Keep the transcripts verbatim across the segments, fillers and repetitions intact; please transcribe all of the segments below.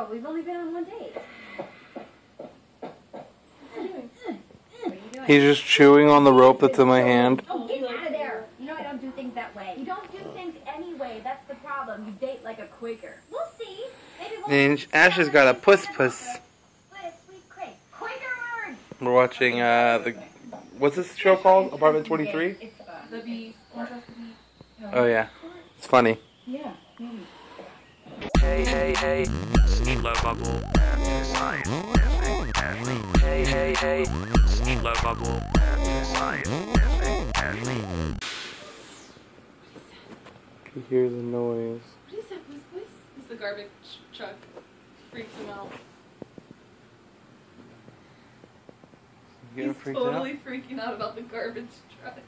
Oh, we've only been on one date. He's just chewing on the rope that's in my hand. Oh, get out of there. You know I don't do things that way. You don't do things anyway. That's the problem. You date like a Quaker. We'll see. Maybe we'll and Ash has got a puss-puss. We're watching, uh, the... what's this show called? Apartment twenty-three? It's The Bee. Oh, yeah. It's funny. Yeah, maybe. Hey, hey, hey. Sneela Bubble. Hey, hey, hey. Sneela Bubble. I can hear the noise. What is that? What's this? It's the garbage truck. Freaks him out. He's totally out? freaking out about the garbage truck.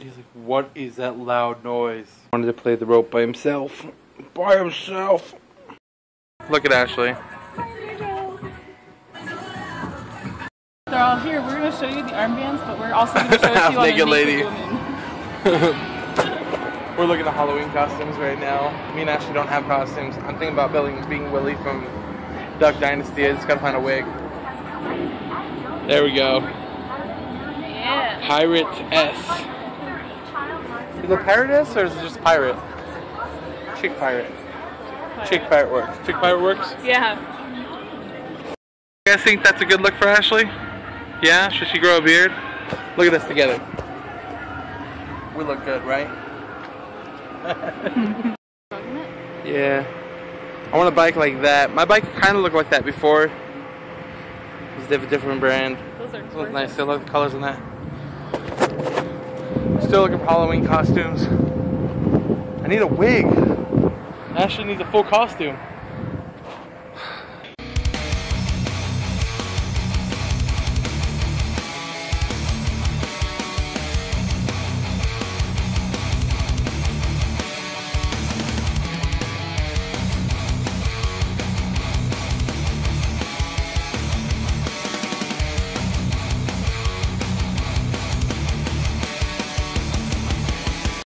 He's like, what is that loud noise? He wanted to play the rope by himself. By himself. Look at Ashley. They're all here. We're going to show you the armbands, but we're also going to show you naked on a naked lady. Woman. We're looking at Halloween costumes right now. Me and Ashley don't have costumes. I'm thinking about being Willy from Duck Dynasty. I just got to find a wig. There we go. Yeah. Pirate-S. Is it pirate-S or is it just pirate? Chick pirate. Chick pirate works. Chick pirate works? Yeah. You guys think that's a good look for Ashley? Yeah? Should she grow a beard? Look at us together. We look good, right? Yeah. I want a bike like that. My bike kind of looked like that before. It's a different brand. Those are gorgeous. Nice. I love the colors in that. Still looking for Halloween costumes. I need a wig. Ashley needs a full costume.